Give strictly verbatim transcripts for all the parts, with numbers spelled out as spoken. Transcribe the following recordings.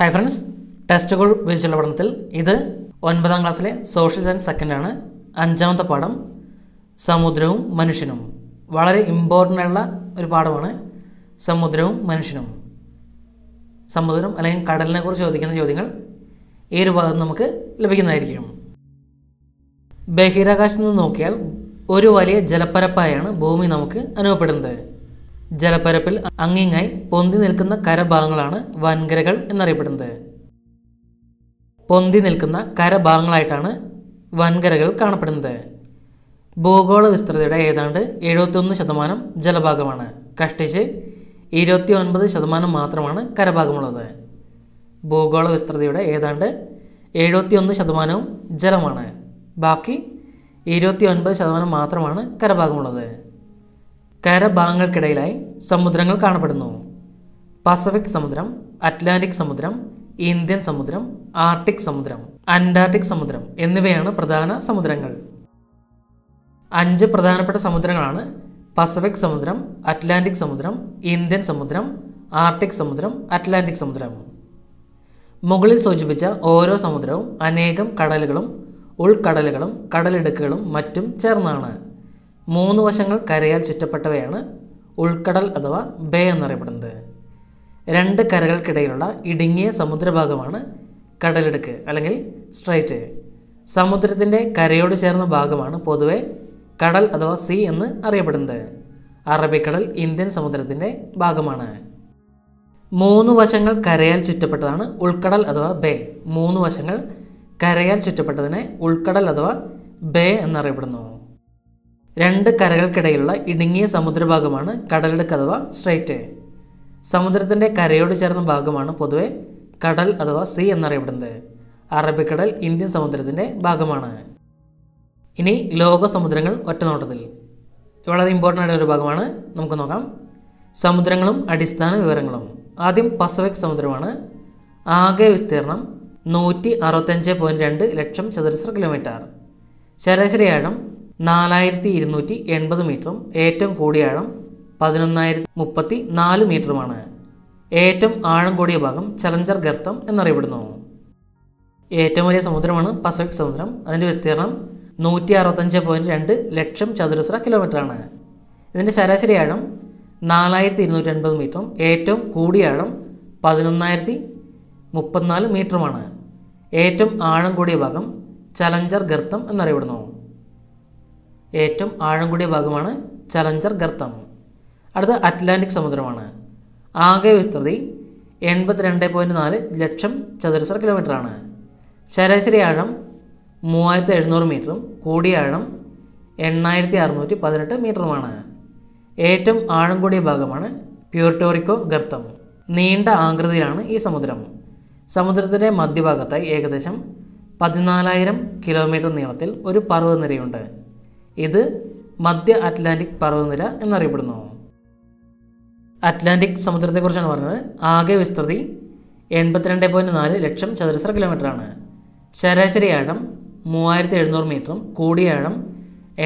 Hi friends, test core visual പഠനത്തിൽ ഇത് ഒൻപതാം ക്ലാസ്സിലെ സോഷ്യൽ സയൻസ് സെക്കൻഡ് ആണ് അഞ്ചാമത്തെ പാഠം സമുദ്രവും മനുഷ്യനും വളരെ ഇംപോർട്ടന്റ് ആയിട്ടുള്ള ഒരു പാഠമാണ് സമുദ്രവും മനുഷ്യനും സമുദ്രം അല്ലെങ്കിൽ കടലിനെ കുറിച്ച് ചോദിക്കുന്ന ചോദ്യങ്ങൾ ഈ ഒരു ഭാഗത്ത് നമുക്ക് ലഭിക്കുന്നതായിരിക്കും ബഹിരാകാശത്ത് നിന്ന് നോക്കിയാൽ ഒരു വലിയ ജലപരപ്പായാണ് ഭൂമി നമുക്ക് അനുഭവപ്പെടുന്നത് ജലപരപ്പിൽ അങ്ങിങ്ങായി പൊന്തി നിൽക്കുന്ന കരഭാഗങ്ങളാണ് വൻകരകൾ എന്നറിയപ്പെടുന്നത് പൊന്തി നിൽക്കുന്ന കരഭാഗങ്ങളായിട്ടാണ് വൻകരകൾ കാണപ്പെടുന്നത് ഭൂഗോള വിസ്തൃതിയുടെ ഏതാണ്ട് എഴുപത്തിയൊന്ന് ശതമാനം ജലഭാഗമാണ് കഷ്ടിച്ച് ഇരുപത്തി ഒൻപത് ശതമാനം മാത്രമാണ് കരഭാഗമുള്ളത് ഭൂഗോള വിസ്തൃതിയുടെ ഏതാണ്ട് എഴുപത്തിയൊന്ന് ശതമാനവും ജലമാണ് ബാക്കി ഇരുപത്തി ഒൻപത് ശതമാനം മാത്രമാണ് കരഭാഗമുള്ളത് കരഭാഗങ്ങൾക്കിടയിലായി സമുദ്രങ്ങൾ കാണപ്പെടുന്നു പസഫിക് സമുദ്രം അറ്റ്ലാന്റിക് സമുദ്രം ഇന്ത്യൻ സമുദ്രം ആർട്ടിക് സമുദ്രം അന്റാർട്ടിക് സമുദ്രം എന്നിവയാണ് പ്രധാന സമുദ്രങ്ങൾ അഞ്ച് പ്രധാനപ്പെട്ട സമുദ്രങ്ങളാണ് പസഫിക് സമുദ്രം അറ്റ്ലാന്റിക് സമുദ്രം ഇന്ത്യൻ സമുദ്രം ആർട്ടിക് സമുദ്രം അറ്റ്ലാന്റിക് സമുദ്രം മുകളിൽ സൂചിപ്പിച്ച ഓരോ സമുദ്രവും അനേകം കടലുകളും ഉൾക്കടലുകളും കടലിടുക്കുകളും മറ്റും ചേർന്നാണ് മൂന്ന് വശങ്ങൾ കരയാൽ ചുറ്റപ്പെട്ടവയാണ് ഉൾക്കടൽ അഥവാ ബേ എന്നറിയപ്പെടുന്നത് രണ്ട് കരകൾക്കിടയിലുള്ള ഇടുങ്ങിയ സമുദ്രഭാഗമാണ് കടലിടുക്ക് അല്ലെങ്കിൽ സ്ട്രൈറ്റ് സമുദ്രത്തിൻ്റെ കരയോട് ചേർന്ന ഭാഗമാണ് പൊതുവെ കടൽ അഥവാ സീ എന്ന് അറിയപ്പെടുന്നത് അറബിക്കടൽ ഇന്ത്യൻ സമുദ്രത്തിൻ്റെ ഭാഗമാണ് മൂന്ന് വശങ്ങൾ കരയാൽ ചുറ്റപ്പെട്ടതാണ് ഉൾക്കടൽ അഥവാ ബേ മൂന്ന് വശങ്ങൾ കരയാൽ ചുറ്റപ്പെട്ടതിനെ ഉൾക്കടൽ അഥവാ ബേ എന്നറിയപ്പെടുന്നു രണ്ട് കരകൾക്കിടയിലുള്ള ഇടുങ്ങിയ സമുദ്രഭാഗമാണ് കടലിടുക്ക് അഥവാ സ്ട്രൈറ്റ് സമുദ്രത്തിൻ്റെ കരയോട് ചേർന്ന ഭാഗമാണ് പൊതുവെ കടൽ അഥവാ സീ എന്നറിയപ്പെടുന്നത് അറബിക്കടൽ ഇന്ത്യൻ സമുദ്രത്തിൻ്റെ ഭാഗമാണ് ഇനി ലോക സമുദ്രങ്ങൾ ഒറ്റനോട്ടത്തിൽ വളരെ ഇമ്പോർട്ടൻ്റ് ആയിട്ടൊരു ഭാഗമാണ് നമുക്ക് നോക്കാം സമുദ്രങ്ങളും അടിസ്ഥാന വിവരങ്ങളും ആദ്യം പസഫിക് സമുദ്രമാണ് ആകെ വിസ്തീർണം നൂറ്റി അറുപത്തഞ്ച് പോയിൻറ്റ് രണ്ട് ലക്ഷം ചതുരശ്ര കിലോമീറ്റർ ശരാശരി ആഴം നാലായിരത്തി ഇരുന്നൂറ്റി എൺപത് മീറ്ററും ഏറ്റവും കൂടിയ ആഴം പതിനൊന്നായിരത്തി മുപ്പത്തി നാല് മീറ്ററുമാണ് ഏറ്റവും ആഴം കൂടിയ ഭാഗം ചലഞ്ചർ ഗർത്തം എന്നറിയപ്പെടുന്നു ഏറ്റവും വലിയ സമുദ്രമാണ് പസഫിക് സമുദ്രം അതിൻ്റെ വിസ്തീർണം നൂറ്റി അറുപത്തഞ്ച് പോയിൻറ്റ് രണ്ട് ലക്ഷം ചതുരശ്ര കിലോമീറ്ററാണ് ഇതിൻ്റെ ശരാശരി ആഴം നാലായിരത്തി ഇരുന്നൂറ്റി എൺപത് മീറ്ററും ഏറ്റവും കൂടിയ ആഴം പതിനൊന്നായിരത്തി മുപ്പത്തിനാല് മീറ്ററുമാണ് ഏറ്റവും ആഴം കൂടിയ ഭാഗം ചലഞ്ചർ ഗർത്തം എന്നറിയപ്പെടുന്നു ഏറ്റവും ആഴം കൂടിയ ഭാഗമാണ് ചലഞ്ചർ ഗർത്തം അടുത്ത അറ്റ്ലാന്റിക് സമുദ്രമാണ് ആകെ വിസ്തൃതി എൺപത്തിരണ്ട് പോയിൻറ്റ് നാല് ലക്ഷം ചതുരശ്ര കിലോമീറ്ററാണ് ശരാശരി ആഴം മൂവായിരത്തി എഴുന്നൂറ് മീറ്ററും കൂടിയ ആഴം എണ്ണായിരത്തി അറുന്നൂറ്റി പതിനെട്ട് മീറ്ററുമാണ് ഏറ്റവും ആഴം കൂടിയ ഭാഗമാണ് പ്യൂർട്ടോറിക്കോ ഗർത്തം നീണ്ട ആകൃതിയിലാണ് ഈ സമുദ്രം സമുദ്രത്തിൻ്റെ മധ്യഭാഗത്തായി ഏകദേശം പതിനാലായിരം കിലോമീറ്റർ നീളത്തിൽ ഒരു പർവ്വതനിരയുണ്ട് ഇത് മധ്യ അറ്റ്ലാന്റിക് പർവ്വതനിര എന്നറിയപ്പെടുന്നു അറ്റ്ലാന്റിക് സമുദ്രത്തെക്കുറിച്ചാണ് പറഞ്ഞത് ആകെ വിസ്തൃതി എൺപത്തിരണ്ട് പോയിൻറ്റ് നാല് ലക്ഷം ചതുരശ്ര കിലോമീറ്ററാണ് ശരാശരി ആഴം മൂവായിരത്തി എഴുന്നൂറ് മീറ്ററും കൂടിയ ആഴം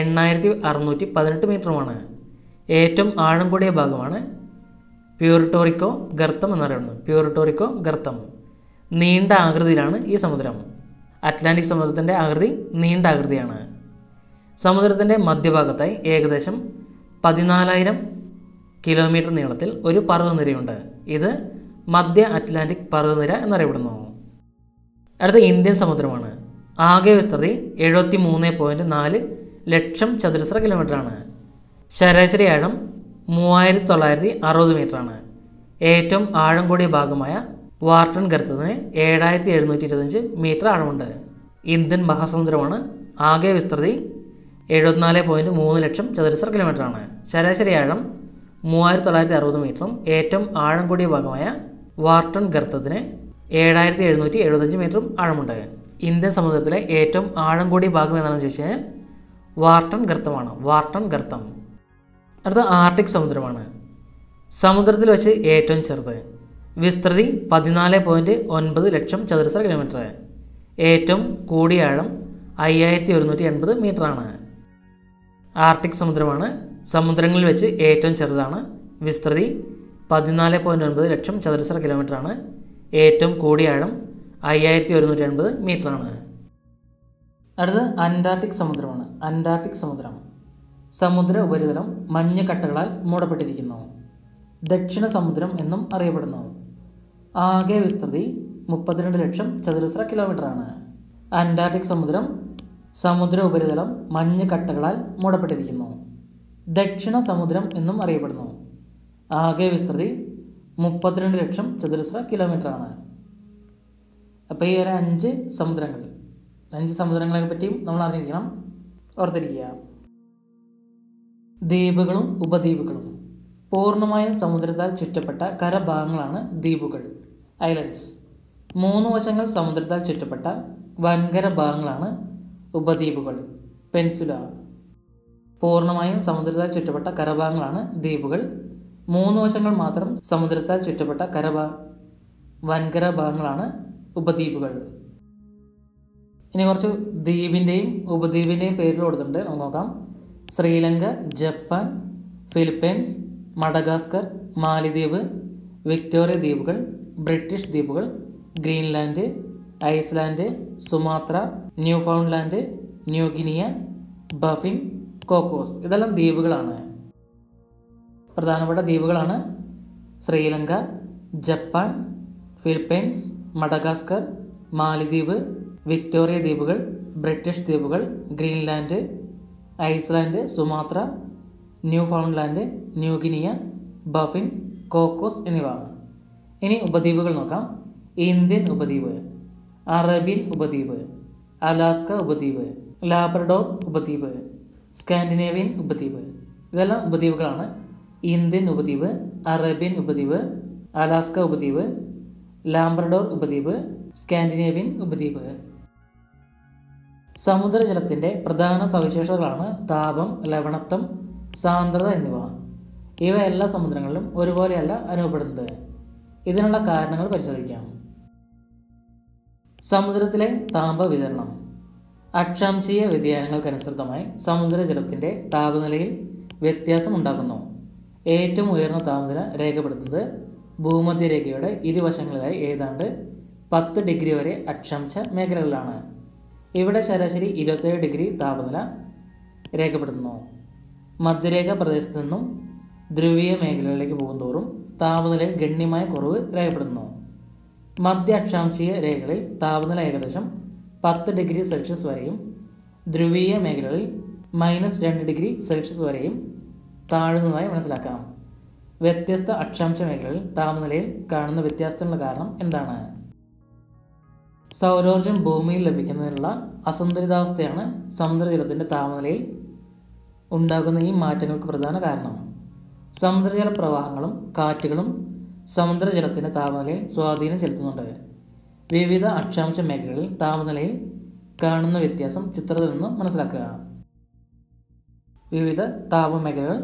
എണ്ണായിരത്തി അറുന്നൂറ്റി പതിനെട്ട് മീറ്ററുമാണ് ഏറ്റവും ആഴം കൂടിയ ഭാഗമാണ് പ്യൂർട്ടോറിക്കോ ഗർത്തം എന്നറിയപ്പെടുന്നത് പ്യൂർട്ടോറിക്കോ ഗർത്തം നീണ്ട ആകൃതിയിലാണ് ഈ സമുദ്രം അറ്റ്ലാന്റിക് സമുദ്രത്തിൻ്റെ ആകൃതി നീണ്ട ആകൃതിയാണ് സമുദ്രത്തിൻ്റെ മധ്യഭാഗത്തായി ഏകദേശം പതിനാലായിരം കിലോമീറ്റർ നീളത്തിൽ ഒരു പർവ്വതനിരയുണ്ട് ഇത് മധ്യ അറ്റ്ലാന്റിക് പർവ്വതനിര എന്നറിയപ്പെടുന്നു അടുത്ത ഇന്ത്യൻ സമുദ്രമാണ് ആകെ വിസ്തൃതി എഴുപത്തി മൂന്ന് പോയിൻറ്റ് നാല് ലക്ഷം ചതുരശ്ര കിലോമീറ്ററാണ് ശരാശരി ആഴം മൂവായിരത്തി തൊള്ളായിരത്തി അറുപത് മീറ്ററാണ് ഏറ്റവും ആഴം കൂടിയ ഭാഗമായ വാർട്ടൺ ഗർത്തത്തിന് ഏഴായിരത്തി എഴുന്നൂറ്റി ഇരുപത്തഞ്ച് മീറ്റർ ആഴമുണ്ട് ഇന്ത്യൻ മഹാസമുദ്രമാണ് ആകെ വിസ്തൃതി എഴുപത്തിനാല് പോയിൻറ്റ് മൂന്ന് ലക്ഷം ചതുരശ്ര കിലോമീറ്ററാണ് ശരാശരി ആഴം മൂവായിരത്തി തൊള്ളായിരത്തി അറുപത് മീറ്ററും ഏറ്റവും ആഴം കൂടിയ ഭാഗമായ വാർട്ടൺ ഗർത്തത്തിന് ഏഴായിരത്തി എഴുന്നൂറ്റി എഴുപത്തഞ്ച് മീറ്ററും ആഴമുണ്ട് ഇന്ത്യൻ സമുദ്രത്തിലെ ഏറ്റവും ആഴം കൂടിയ ഭാഗം എന്താണെന്ന് ചോദിച്ചു കഴിഞ്ഞാൽ വാർട്ടൺ ഗർത്തമാണ് വാർട്ടൺ ഗർത്തം അടുത്ത ആർട്ടിക് സമുദ്രമാണ് സമുദ്രത്തിൽ വെച്ച് ഏറ്റവും ചെറുത് വിസ്തൃതി പതിനാല് പോയിൻറ്റ് ഒൻപത് ലക്ഷം ചതുരശ്ര കിലോമീറ്റർ ഏറ്റവും കൂടിയ ആഴം അയ്യായിരത്തി ഒരുന്നൂറ്റി എൺപത് മീറ്ററാണ് ആർട്ടിക് സമുദ്രമാണ് സമുദ്രങ്ങളിൽ വെച്ച് ഏറ്റവും ചെറുതാണ് വിസ്തൃതി പതിനാല് പോയിൻറ്റ് ഒൻപത് ലക്ഷം ചതുരശ്ര കിലോമീറ്ററാണ് ഏറ്റവും കൂടിയ ആഴം അയ്യായിരത്തി ഒരുന്നൂറ്റി അൻപത് മീറ്ററാണ്. അടുത്തത് അന്റാർട്ടിക് സമുദ്രമാണ്. അന്റാർട്ടിക് സമുദ്രം സമുദ്ര ഉപരിതലം മഞ്ഞുകട്ടകളാൽ മൂടപ്പെട്ടിരിക്കുന്നു. ദക്ഷിണ സമുദ്രം എന്നും അറിയപ്പെടുന്നു. ആകെ വിസ്തൃതി മുപ്പത്തിരണ്ട് ലക്ഷം ചതുരശ്ര കിലോമീറ്ററാണ്. അന്റാർട്ടിക് സമുദ്രം സമുദ്ര ഉപരിതലം മഞ്ഞുകട്ടകളാൽ മൂടപ്പെട്ടിരിക്കുന്നു. ദക്ഷിണ സമുദ്രം എന്നും അറിയപ്പെടുന്നു. ആകെ വിസ്തൃതി മുപ്പത്തിരണ്ട് ലക്ഷം ചതുരശ്ര കിലോമീറ്ററാണ്. അപ്പോൾ ഈ ഒരു അഞ്ച് സമുദ്രങ്ങൾ അഞ്ച് സമുദ്രങ്ങളെ പറ്റിയും നമ്മൾ അറിഞ്ഞിരിക്കണം, ഓർത്തിരിക്കുക. ദ്വീപുകളും ഉപദ്വീപുകളും പൂർണ്ണമായും സമുദ്രത്താൽ ചുറ്റപ്പെട്ട കരഭാഗങ്ങളാണ് ദ്വീപുകൾ, ഐലൻഡ്സ്. മൂന്ന് വശങ്ങൾ സമുദ്രത്താൽ ചുറ്റപ്പെട്ട വൻകര ഭാഗങ്ങളാണ് ഉപദ്വീപുകൾ, പെൻസുല. പൂർണ്ണമായും സമുദ്രത്താൽ ചുറ്റപ്പെട്ട കരഭാഗങ്ങളാണ് ദ്വീപുകൾ. മൂന്ന് വശങ്ങൾ മാത്രം സമുദ്രത്താൽ ചുറ്റപ്പെട്ട കരഭാ വൻകര ഭാഗങ്ങളാണ് ഉപദ്വീപുകൾ. ഇനി കുറച്ച് ദ്വീപിൻ്റെയും ഉപദ്വീപിൻ്റെയും പേരിൽ കൊടുത്തിട്ടുണ്ട്, നമുക്ക് നോക്കാം. ശ്രീലങ്ക, ജപ്പാൻ, ഫിലിപ്പൈൻസ്, മഡഗാസ്കർ, മാലിദ്വീപ്, വിക്ടോറിയ ദ്വീപുകൾ, ബ്രിട്ടീഷ് ദ്വീപുകൾ, Greenland, Iceland, Sumatra, Newfoundland, New Guinea, Baffin, Cocos. ഇതെല്ലാം ദ്വീപുകളാണ്, പ്രധാനപ്പെട്ട ദ്വീപുകളാണ്. ശ്രീലങ്ക, ജപ്പാൻ, ഫിലിപ്പൈൻസ്, മഡഗാസ്കർ, മാലിദ്വീപ്, വിക്ടോറിയ ദ്വീപുകൾ, ബ്രിട്ടീഷ് ദ്വീപുകൾ, Greenland, Iceland, Sumatra, Newfoundland, New Guinea, Baffin, Cocos എന്നിവ. ഇനി ഉപദ്വീപുകൾ നോക്കാം. ഇന്ത്യൻ ഉപദ്വീപ്, അറേബ്യൻ ഉപദ്വീപ്, അലാസ്ക ഉപദ്വീപ്, ലാബ്രഡോർ ഉപദ്വീപ്, സ്കാൻഡിനേവിയൻ ഉപദ്വീപ്. ഇതെല്ലാം ഉപദ്വീപുകളാണ്. ഇന്ത്യൻ ഉപദ്വീപ്, അറേബ്യൻ ഉപദ്വീപ്, അലാസ്ക ഉപദ്വീപ്, ലാബ്രഡോർ ഉപദ്വീപ്, സ്കാൻഡിനേവിയൻ ഉപദ്വീപ്. സമുദ്രജലത്തിൻ്റെ പ്രധാന സവിശേഷതകളാണ് താപം, ലവണത്വം, സാന്ദ്രത എന്നിവ. ഇവ എല്ലാ സമുദ്രങ്ങളിലും ഒരുപോലെയല്ല അനുഭവപ്പെടുന്നത്. ഇതിനുള്ള കാരണങ്ങൾ പരിശോധിക്കാം. സമുദ്രത്തിലെ താപ വിതരണം. അക്ഷാംശീയ വ്യതിയാനങ്ങൾക്കനുസൃതമായി സമുദ്രജലത്തിൻ്റെ താപനിലയിൽ വ്യത്യാസം ഉണ്ടാക്കുന്നു. ഏറ്റവും ഉയർന്ന താപനില രേഖപ്പെടുത്തുന്നത് ഭൂമധ്യരേഖയുടെ ഇരുവശങ്ങളിലായി ഏതാണ്ട് പത്ത് ഡിഗ്രി വരെ അക്ഷാംശ മേഖലകളിലാണ്. ഇവിടെ ശരാശരി ഇരുപത്തേഴ് ഡിഗ്രി താപനില രേഖപ്പെടുത്തുന്നു. മധ്യരേഖ പ്രദേശത്തു നിന്നും ധ്രുവീയ മേഖലകളിലേക്ക് പോകുന്തോറും താപനിലയിൽ ഗണ്യമായ കുറവ് രേഖപ്പെടുന്നു. മധ്യ അക്ഷാംശീയ രേഖകളിൽ താപനില ഏകദേശം പത്ത് ഡിഗ്രി സെൽഷ്യസ് വരെയും ധ്രുവീയ മേഖലകളിൽ മൈനസ് രണ്ട് ഡിഗ്രി സെൽഷ്യസ് വരെയും താഴുന്നതായി മനസ്സിലാക്കാം. വ്യത്യസ്ത അക്ഷാംശ മേഖലകളിൽ താപനിലയിൽ കാണുന്ന വ്യത്യാസത്തിനുള്ള കാരണം എന്താണ്? സൗരോർജ്ജം ഭൂമിയിൽ ലഭിക്കുന്നതിനുള്ള അസന്തുലിതാവസ്ഥയാണ് സമുദ്രജലത്തിൻ്റെ താപനിലയിൽ ഉണ്ടാകുന്ന ഈ മാറ്റങ്ങൾക്ക് പ്രധാന കാരണം. സമുദ്രജല പ്രവാഹങ്ങളും കാറ്റുകളും സമുദ്രജലത്തിൻ്റെ താപനിലയിൽ സ്വാധീനം ചെലുത്തുന്നുണ്ട്. വിവിധ അക്ഷാംശ മേഖലകളിൽ താപനിലയിൽ കാണുന്ന വ്യത്യാസം ചിത്രത്തിൽ നിന്ന് മനസ്സിലാക്കുക. വിവിധ താപമേഖലകൾ.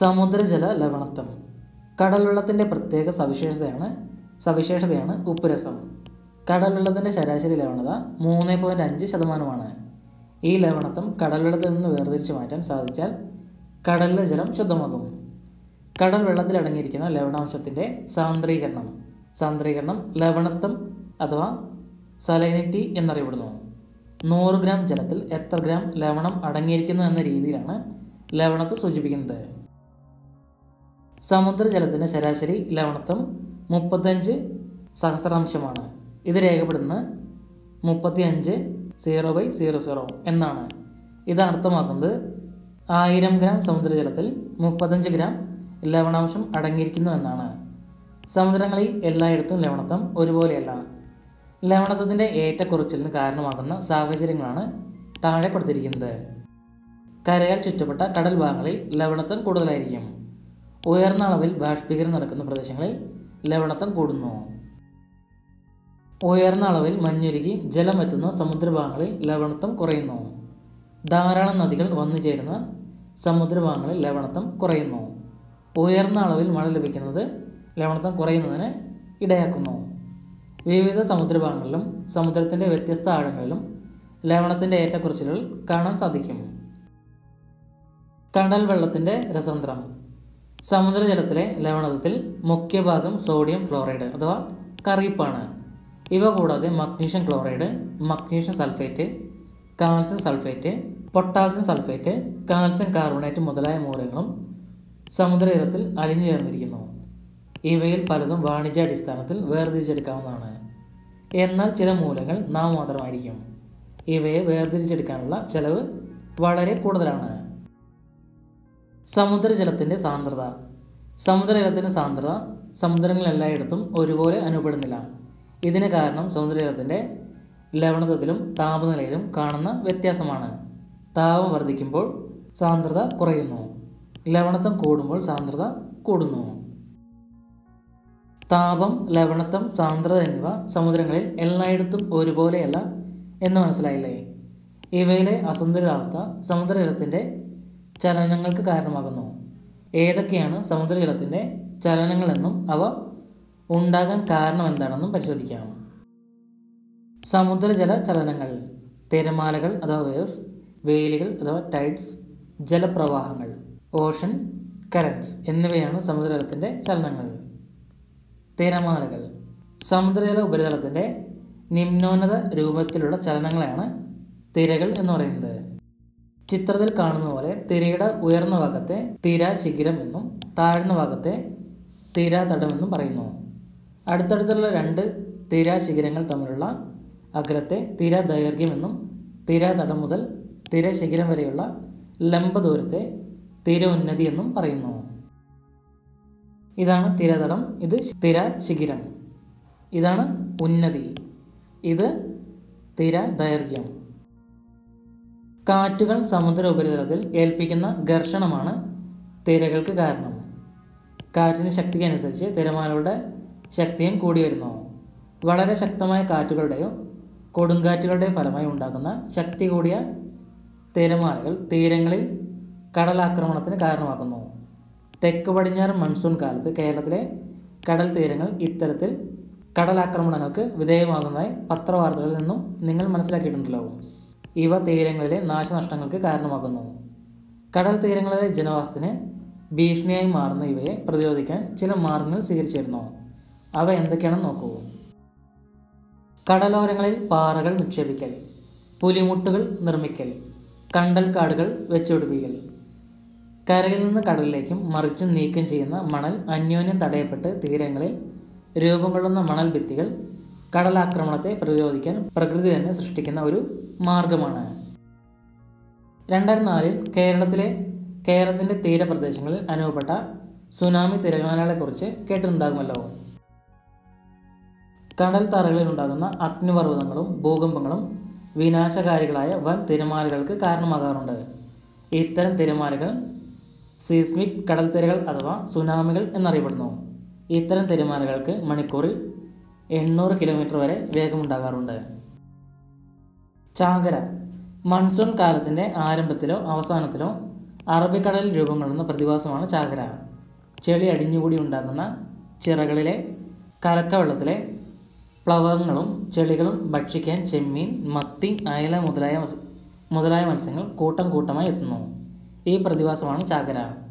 സമുദ്രജല ലവണത്വം. കടൽവെള്ളത്തിൻ്റെ പ്രത്യേക സവിശേഷതയാണ് സവിശേഷതയാണ് ഉപ്പുരസം. കടൽവെള്ളത്തിൻ്റെ ശരാശരി ലവണത മൂന്ന് പോയിൻറ്റ് അഞ്ച് ശതമാനമാണ്. ഈ ലവണത്വം കടൽവെള്ളത്തിൽ നിന്ന് വേർതിരിച്ച് മാറ്റാൻ സാധിച്ചാൽ കടലിലെ ജലം ശുദ്ധമാകും. കടൽ വെള്ളത്തിലടങ്ങിയിരിക്കുന്ന ലവണാംശത്തിൻ്റെ സാന്ദ്രീകരണം സാന്ദ്രീകരണം ലവണത്വം അഥവാ സലൈനിറ്റി എന്നറിയപ്പെടുന്നു. നൂറ് ഗ്രാം ജലത്തിൽ എത്ര ഗ്രാം ലവണം അടങ്ങിയിരിക്കുന്നു എന്ന രീതിയിലാണ് ലവണത്തെ സൂചിപ്പിക്കുന്നത്. സമുദ്രജലത്തിൻ്റെ ശരാശരി ലവണത്വം മുപ്പത്തഞ്ച് സഹസ്രാംശമാണ്. ഇത് രേഖപ്പെടുത്തുന്നത് മുപ്പത്തി അഞ്ച് സീറോ ബൈ സീറോ സീറോ എന്നാണ്. ഇത് അർത്ഥമാക്കുന്നത് ആയിരം ഗ്രാം സമുദ്രജലത്തിൽ മുപ്പത്തഞ്ച് ഗ്രാം ലവണാംശം അടങ്ങിയിരിക്കുന്നു എന്നാണ്. സമുദ്രങ്ങളിൽ എല്ലായിടത്തും ലവണത്വം ഒരുപോലെയല്ല. ലവണത്വത്തിൻ്റെ ഏറ്റക്കുറച്ചിലിന് കാരണമാകുന്ന സാഹചര്യങ്ങളാണ് താഴെ കൊടുത്തിരിക്കുന്നത്. കരയാൽ ചുറ്റപ്പെട്ട കടൽ ഭാഗങ്ങളിൽ ലവണത്വം കൂടുതലായിരിക്കും. ഉയർന്ന അളവിൽ ബാഷ്പീകരണം നടക്കുന്ന പ്രദേശങ്ങളിൽ ലവണത്വം കൂടുന്നു. ഉയർന്ന അളവിൽ മഞ്ഞുരുകി ജലം എത്തുന്ന സമുദ്രഭാഗങ്ങളിൽ ലവണത്വം കുറയുന്നു. ധാരാളം നദികൾ വന്നു ചേരുന്ന സമുദ്രഭാഗങ്ങളിൽ ലവണത്വം കുറയുന്നു. ഉയർന്ന അളവിൽ മഴ ലഭിക്കുന്നത് ലവണത്വം കുറയുന്നതിന് ഇടയാക്കുന്നു. വിവിധ സമുദ്രഭാഗങ്ങളിലും സമുദ്രത്തിൻ്റെ വ്യത്യസ്ത ആഴങ്ങളിലും ലവണത്തിൻ്റെ ഏറ്റക്കുറച്ചിലുകൾ കാണാൻ സാധിക്കും. കടൽ വെള്ളത്തിൻ്റെ രസതന്ത്രം. സമുദ്ര ജലത്തിലെ ലവണത്തിൽ മുഖ്യഭാഗം സോഡിയം ക്ലോറൈഡ് അഥവാ കറിപ്പാണ്. ഇവ കൂടാതെ magnesium chloride, magnesium sulphate, calcium sulphate, potassium sulphate, calcium carbonate മുതലായ മൂലകങ്ങളും സമുദ്രജലത്തിൽ അലിഞ്ഞു ചേർന്നിരിക്കുന്നു. ഇവയിൽ പലതും വാണിജ്യാടിസ്ഥാനത്തിൽ വേർതിരിച്ചെടുക്കാവുന്നതാണ്. എന്നാൽ ചില മൂലകങ്ങൾ നാമമാത്രമായിരിക്കും. ഇവയെ വേർതിരിച്ചെടുക്കാനുള്ള ചെലവ് വളരെ കൂടുതലാണ്. സമുദ്രജലത്തിൻ്റെ സാന്ദ്രത. സമുദ്രജലത്തിൻ്റെ സാന്ദ്രത സമുദ്രങ്ങളെല്ലായിടത്തും ഒരുപോലെ അനുഭവപ്പെടുന്നില്ല. ഇതിന് കാരണം സമുദ്രജലത്തിൻ്റെ ലവണത്വത്തിലും താപനിലയിലും കാണുന്ന വ്യത്യാസമാണ്. താപം വർദ്ധിക്കുമ്പോൾ സാന്ദ്രത കുറയുന്നു, ലവണത്വം കൂടുമ്പോൾ സാന്ദ്രത കൂടുന്നു. താപം, ലവണത്വം, സാന്ദ്രത എന്നിവ സമുദ്രങ്ങളിൽ എല്ലായിടത്തും ഒരുപോലെയല്ല എന്ന് മനസ്സിലായില്ലേ? ഇവയിലെ അസന്തുലിതാവസ്ഥ സമുദ്രജലത്തിൻ്റെ ചലനങ്ങൾക്ക് കാരണമാകുന്നു. ഏതൊക്കെയാണ് സമുദ്രജലത്തിൻ്റെ ചലനങ്ങളെന്നും അവ ഉണ്ടാകാൻ കാരണം എന്താണെന്നും പരിശോധിക്കാം. സമുദ്രജല ചലനങ്ങൾ: തിരമാലകൾ അഥവാ വേവ്സ്, വേലികൾ അഥവാ ടൈഡ്സ്, ജലപ്രവാഹങ്ങൾ, ഓഷൻ കറൻറ്റ്സ് എന്നിവയാണ് സമുദ്രജലത്തിൻ്റെ ചലനങ്ങൾ. തിരമാലകൾ സമുദ്രജല ഉപരിതലത്തിൻ്റെ നിമ്നോന്നത രൂപത്തിലുള്ള ചലനങ്ങളാണ് തിരകൾ എന്ന് പറയുന്നത്. ചിത്രത്തിൽ കാണുന്ന പോലെ തിരയുടെ ഉയർന്ന ഭാഗത്തെ തിര ശിഖിരം എന്നും താഴ്ന്ന ഭാഗത്തെ തിര തടമെന്നും പറയുന്നു. അടുത്തടുത്തുള്ള രണ്ട് തിര ശിഖിരങ്ങൾ തമ്മിലുള്ള അഗ്രത്തെ തിര ദൈർഘ്യമെന്നും തിര തടം മുതൽ തിര ശിഖിരം വരെയുള്ള ലംബ ദൂരത്തെ തിര ഉന്നതി എന്നും പറയുന്നു. ഇതാണ് തിരതടം, ഇത് തിര ശിഖിരം, ഇതാണ് ഉന്നതി, ഇത് തിര ദൈർഘ്യം. കാറ്റുകൾ സമുദ്ര ഉപരിതലത്തിൽ ഏൽപ്പിക്കുന്ന ഘർഷണമാണ് തിരകൾക്ക് കാരണം. കാറ്റിൻ്റെ ശക്തിക്കനുസരിച്ച് തിരമാലകളുടെ ശക്തിയും കൂടി വരുന്നു. വളരെ ശക്തമായ കാറ്റുകളുടെയോ കൊടുങ്കാറ്റുകളുടെയോ ഫലമായി ഉണ്ടാകുന്ന ശക്തി കൂടിയ തിരമാലകൾ തീരങ്ങളിൽ കടലാക്രമണത്തിന് കാരണമാകുന്നു. തെക്ക് പടിഞ്ഞാറ് മൺസൂൺ കാലത്ത് കേരളത്തിലെ കടൽ തീരങ്ങൾ ഇത്തരത്തിൽ കടലാക്രമണങ്ങൾക്ക് വിധേയമാകുന്നതായി പത്രവാർത്തകളിൽ നിന്നും നിങ്ങൾ മനസ്സിലാക്കിയിട്ടുണ്ടല്ലോ. ഇവ തീരങ്ങളിലെ നാശനഷ്ടങ്ങൾക്ക് കാരണമാകുന്നു. കടൽ തീരങ്ങളിലെ ജനവാസത്തിന് ഭീഷണിയായി മാറുന്ന ഇവയെ പ്രതിരോധിക്കാൻ ചില മാർഗങ്ങൾ സ്വീകരിച്ചിരുന്നു. അവ എന്തൊക്കെയാണെന്ന് നോക്കൂ. കടലോരങ്ങളിൽ പാറകൾ നിക്ഷേപിക്കൽ, പുലിമുട്ടുകൾ നിർമ്മിക്കൽ, കണ്ടൽക്കാടുകൾ വെച്ചുപിടിപ്പിക്കൽ, കരയിൽ നിന്ന് കടലിലേക്കും മറിച്ചും നീക്കം ചെയ്യുന്ന മണൽ അന്യോന്യം തടയപ്പെട്ട് തീരങ്ങളിൽ രൂപം കൊള്ളുന്ന മണൽ ഭിത്തികൾ കടലാക്രമണത്തെ പ്രതിരോധിക്കാൻ പ്രകൃതി തന്നെ സൃഷ്ടിക്കുന്ന ഒരു മാർഗമാണ്. രണ്ടായിരത്തി നാലിൽ കേരളത്തിലെ കേരളത്തിൻ്റെ തീരപ്രദേശങ്ങളിൽ അനുഭവപ്പെട്ട സുനാമി തിരമാലകളെക്കുറിച്ച് കേട്ടിട്ടുണ്ടാകുമല്ലോ. കടൽ തറകളിൽ ഉണ്ടാകുന്ന അഗ്നിപർവ്വതങ്ങളും ഭൂകമ്പങ്ങളും വിനാശകാരികളായ വൻ തിരമാലകൾക്ക് കാരണമാകാറുണ്ട്. ഇത്തരം തിരമാലകൾ സീസ്മിക് കടൽത്തിരകൾ അഥവാ സുനാമികൾ എന്നറിയപ്പെടുന്നു. ഇത്തരം തിരമാലകൾക്ക് മണിക്കൂറിൽ എണ്ണൂറ് കിലോമീറ്റർ വരെ വേഗമുണ്ടാകാറുണ്ട്. ചാകര. മൺസൂൺ കാലത്തിൻ്റെ ആരംഭത്തിലോ അവസാനത്തിലോ അറബിക്കടലിൽ രൂപം കൊള്ളുന്ന പ്രതിഭാസമാണ് ചാകര. ചെളി അടിഞ്ഞുകൂടി ഉണ്ടാകുന്ന ചിറകളിലെ കലക്കവെള്ളത്തിലെ പ്ലവകങ്ങളും ചെളികളും ഭക്ഷിക്കാൻ ചെമ്മീൻ, മത്തി, അയല മുതലായ മുതലായ മത്സ്യങ്ങൾ കൂട്ടം കൂട്ടമായി എത്തുന്നു. ഈ പ്രതിഭാസമാണ് ചാകര.